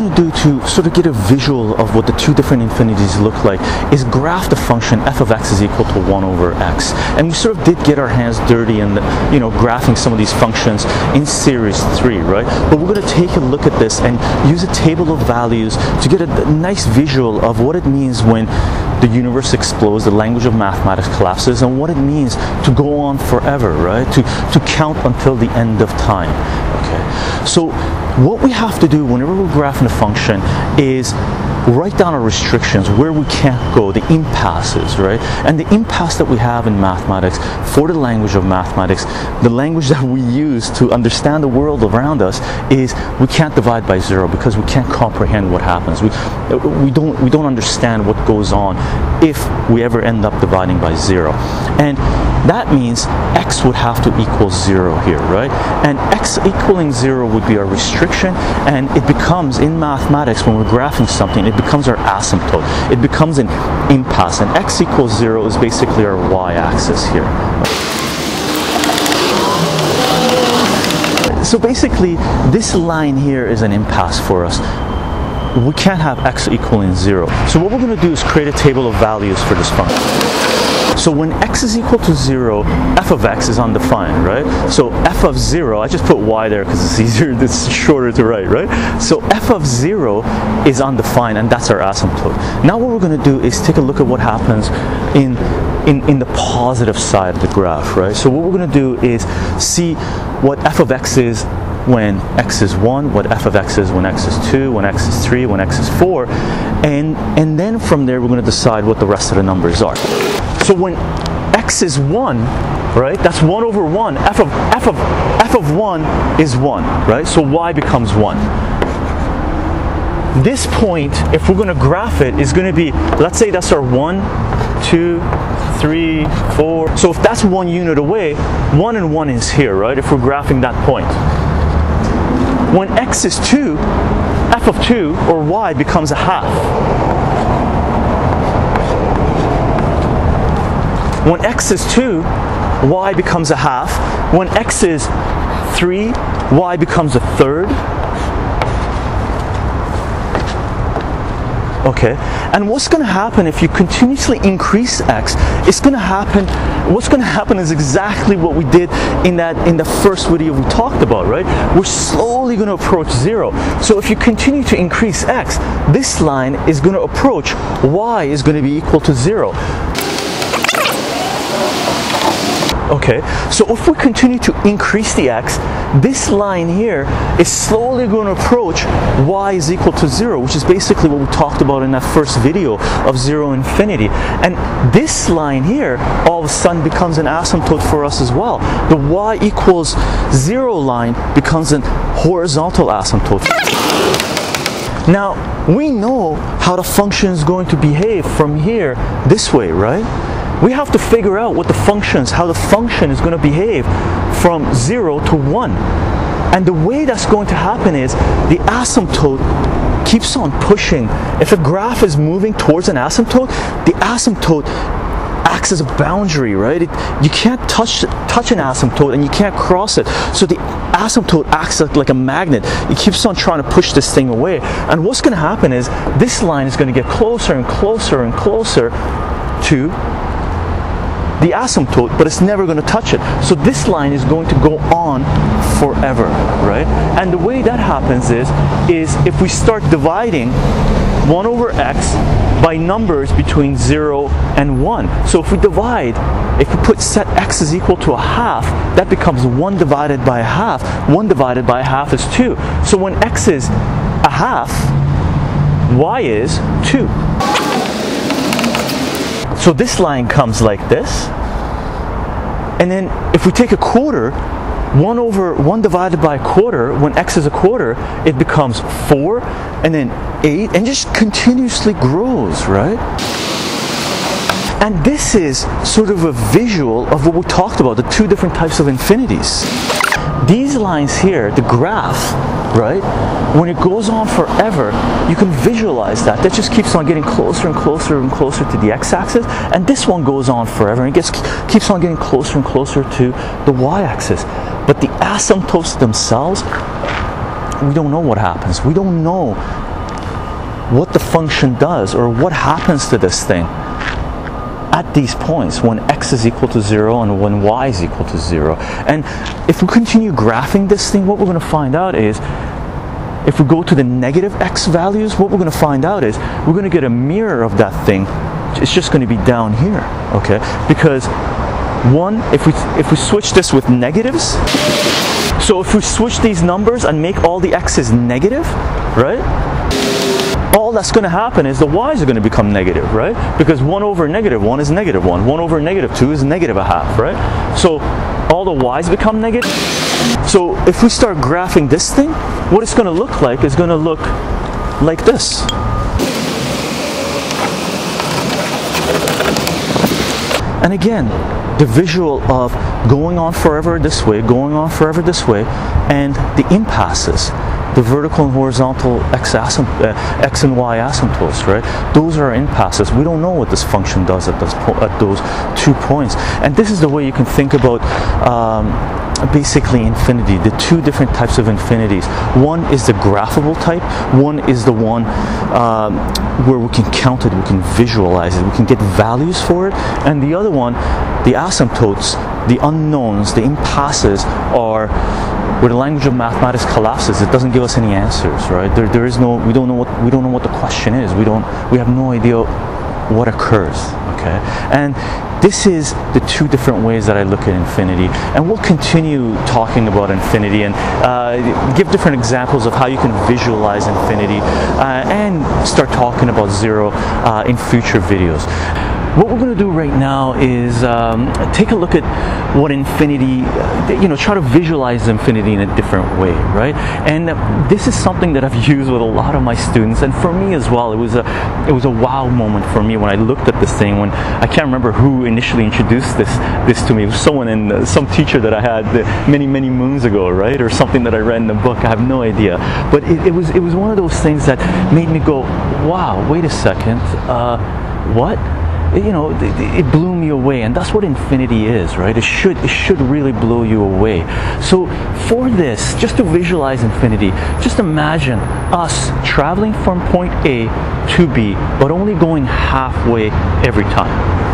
can do to sort of get a visual of what the two different infinities look like is graph the function f of x is equal to 1 over x. And we sort of did get our hands dirty in, you know, graphing some of these functions in series 3, right? But we're going to take a look at this and use a table of values to get a nice visual of what it means when the universe explodes, the language of mathematics collapses, and what it means to go on forever, right? To count until the end of time. Okay. So what we have to do whenever we're graphing a function is write down our restrictions, where we can't go, the impasses, right? And the impasse that we have in mathematics, for the language of mathematics, the language that we use to understand the world around us, is we can't divide by zero because we can't comprehend what happens. We don't understand what goes on if we ever end up dividing by zero. And that means x would have to equal zero here, right? And x equaling zero would be our restriction, and it becomes, in mathematics, when we're graphing something, it becomes our asymptote. It becomes an impasse, and x equals 0 is basically our y-axis here. So basically, this line here is an impasse for us. We can't have x equaling 0. So what we're going to do is create a table of values for this function. So when x is equal to 0, f of x is undefined, right? So f of 0, I just put y there because it's easier, it's shorter to write, right? So f of 0 is undefined, and that's our asymptote. Now what we're going to do is take a look at what happens in the positive side of the graph, right? So what we're going to do is see what f of x is when x is 1, what f of x is when x is 2, when x is 3, when x is 4, and then from there we're going to decide what the rest of the numbers are. So when x is 1, right, that's 1 over 1, f of 1 is 1, right? So y becomes 1. This point, if we're going to graph it, is going to be, let's say that's our 1, 2, 3, 4. So if that's 1 unit away, 1 and 1 is here, right, if we're graphing that point. When x is 2, f of 2, or y, becomes a half. When x is 2, y becomes a half. When x is 3, y becomes a third. Okay, and what's going to happen if you continuously increase x? It's going to happen. What's going to happen is exactly what we did in the first video we talked about, right? We're slowly going to approach zero. So if you continue to increase x, this line is going to approach y is going to be equal to zero. Okay, so if we continue to increase the x, this line here is slowly going to approach y is equal to 0, which is basically what we talked about in that first video of zero infinity. And this line here all of a sudden becomes an asymptote for us as well. The y equals 0 line becomes a horizontal asymptote. Now, we know how the function is going to behave from here this way, right? We have to figure out what the functions, how the function is going to behave from 0 to 1. And the way that's going to happen is the asymptote keeps on pushing. If a graph is moving towards an asymptote, the asymptote acts as a boundary, right? You can't touch an asymptote, and you can't cross it. So the asymptote acts like a magnet. It keeps on trying to push this thing away. And what's going to happen is this line is going to get closer and closer and closer to the asymptote, but it's never going to touch it. So this line is going to go on forever, right? And the way that happens is if we start dividing 1 over x by numbers between 0 and 1. So if we divide, if we put set x is equal to a half, that becomes 1 divided by a half. 1 divided by a half is 2. So when x is a half, y is 2. So this line comes like this, and then if we take a quarter, 1 divided by a quarter, when x is a quarter, it becomes 4, and then 8, and just continuously grows, right? And this is sort of a visual of what we talked about, the two different types of infinities. These lines here, the graph, right, when it goes on forever, you can visualize that. That just keeps on getting closer and closer and closer to the x-axis, and this one goes on forever, and it keeps on getting closer and closer to the y-axis. But the asymptotes themselves, we don't know what happens. We don't know what the function does or what happens to this thing at these points when x is equal to 0 and when y is equal to 0. And if we continue graphing this thing, what we're going to find out is, if we go to the negative x values, what we're going to find out is we're going to get a mirror of that thing. It's just going to be down here, okay? Because one, if we switch this with negatives, so if we switch these numbers and make all the x's negative, right? All that's going to happen is the y's are going to become negative, right? Because 1 over negative 1 is negative 1. 1 over negative 2 is negative a half, right? So all the y's become negative. So if we start graphing this thing, what it's going to look like is going to look like this. And again, the visual of going on forever this way, going on forever this way, and the impasses, the vertical and horizontal x and y asymptotes, right? Those are impasses. We don't know what this function does at those 2 points. And this is the way you can think about basically infinity, the 2 different types of infinities. One is the graphable type, one is the one where we can count it, we can visualize it, we can get values for it, and the other one, the asymptotes, the unknowns, the impasses, are where the language of mathematics collapses. It doesn't give us any answers, right? There is no, we don't know what the question is. We have no idea what occurs, okay? And this is the 2 different ways that I look at infinity, and we'll continue talking about infinity and give different examples of how you can visualize infinity and start talking about zero in future videos. What we're going to do right now is take a look at what infinity, try to visualize infinity in a different way, right? And this is something that I've used with a lot of my students, and for me as well. It was a wow moment for me when I looked at this thing. When I can't remember who initially introduced this to me. It was someone in some teacher that I had many moons ago, right? Or something that I read in a book. I have no idea. But it was one of those things that made me go, wow, wait a second, what? It blew me away, and that's what infinity is, right? It should really blow you away. So for this, just to visualize infinity, just imagine us traveling from point A to B, but only going halfway every time.